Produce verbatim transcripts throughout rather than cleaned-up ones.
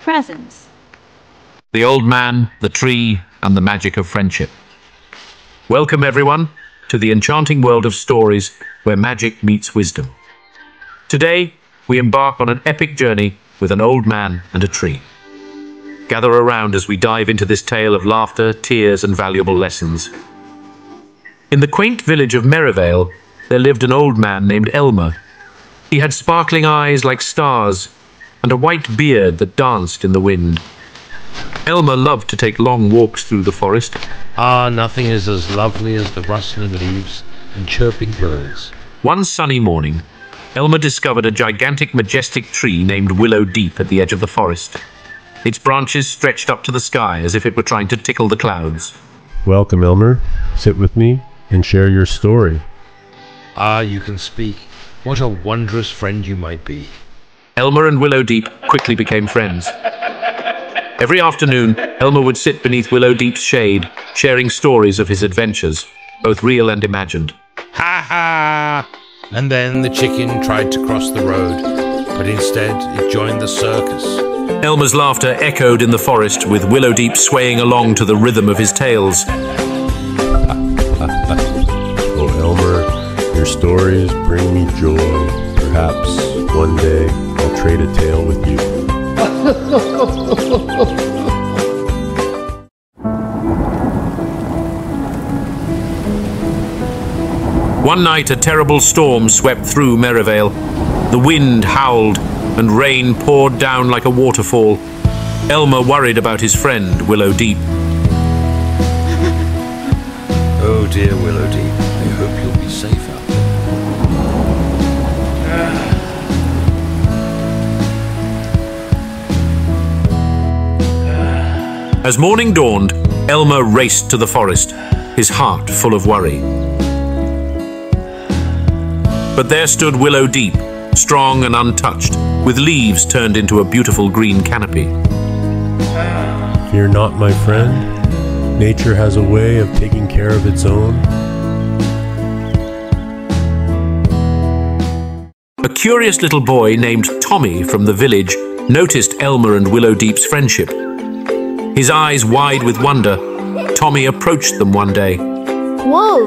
presents. The old man, the tree, and the magic of friendship. Welcome, everyone, to the enchanting world of stories where magic meets wisdom. Today, we embark on an epic journey with an old man and a tree. Gather around as we dive into this tale of laughter, tears, and valuable lessons. In the quaint village of Merivale, there lived an old man named Elmer. He had sparkling eyes like stars and a white beard that danced in the wind. Elmer loved to take long walks through the forest. Ah, nothing is as lovely as the rustling leaves and chirping birds. One sunny morning, Elmer discovered a gigantic, majestic tree named Willowdeep at the edge of the forest. Its branches stretched up to the sky as if it were trying to tickle the clouds. Welcome, Elmer. Sit with me and share your story. Ah, you can speak. What a wondrous friend you might be. Elmer and Willowdeep quickly became friends. Every afternoon, Elmer would sit beneath Willowdeep's shade, sharing stories of his adventures, both real and imagined. Ha ha! And then the chicken tried to cross the road, but instead it joined the circus. Elmer's laughter echoed in the forest, with Willowdeep swaying along to the rhythm of his tales. Oh, Elmer, your stories bring me joy. Perhaps one day I'll trade a tale with you. One night, a terrible storm swept through Merivale. The wind howled, and rain poured down like a waterfall. Elmer worried about his friend, Willowdeep. Oh dear, Willowdeep, I hope you'll be safe out there. As morning dawned, Elmer raced to the forest, his heart full of worry. But there stood Willowdeep, strong and untouched, with leaves turned into a beautiful green canopy. Fear not, my friend. Nature has a way of taking care of its own. A curious little boy named Tommy from the village noticed Elmer and Willowdeep's friendship. His eyes wide with wonder, Tommy approached them one day. Whoa!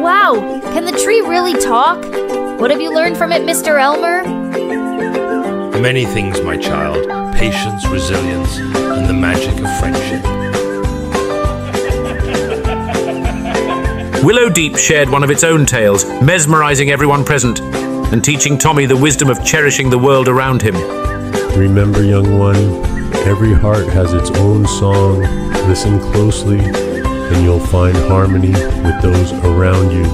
Wow! Can the tree really talk? What have you learned from it, Mister Elmer? Many things, my child. Patience, resilience, and the magic of friendship. Willowdeep shared one of its own tales, mesmerizing everyone present and teaching Tommy the wisdom of cherishing the world around him. Remember, young one, every heart has its own song. Listen closely, and you'll find harmony with those around you.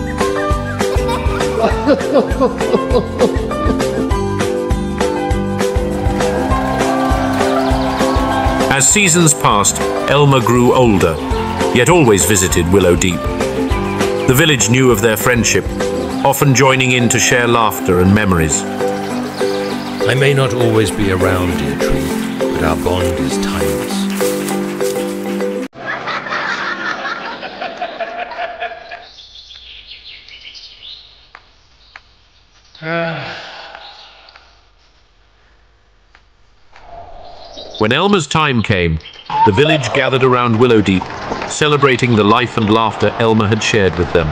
As seasons passed, Elmer grew older, yet always visited Willowdeep. The village knew of their friendship, often joining in to share laughter and memories. I may not always be around, dear tree, but our bond is timeless. Ah. When Elmer's time came, the village gathered around Willowdeep, celebrating the life and laughter Elmer had shared with them.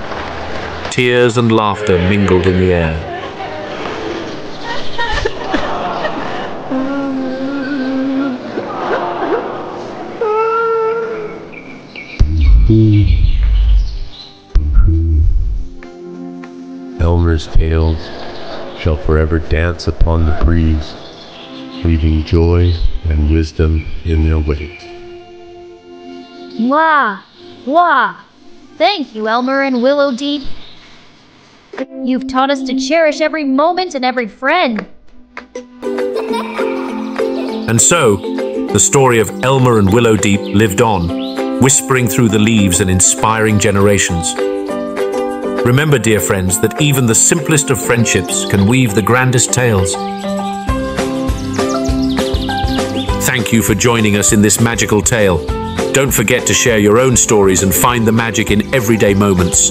Tears and laughter mingled in the air. Elmer's tales shall forever dance upon the breeze, leaving joy and wisdom in their wake. Wah! Wah! Thank you, Elmer and Willowdeep. You've taught us to cherish every moment and every friend. And so, the story of Elmer and Willowdeep lived on, whispering through the leaves and inspiring generations. Remember, dear friends, that even the simplest of friendships can weave the grandest tales. Thank you for joining us in this magical tale. Don't forget to share your own stories and find the magic in everyday moments.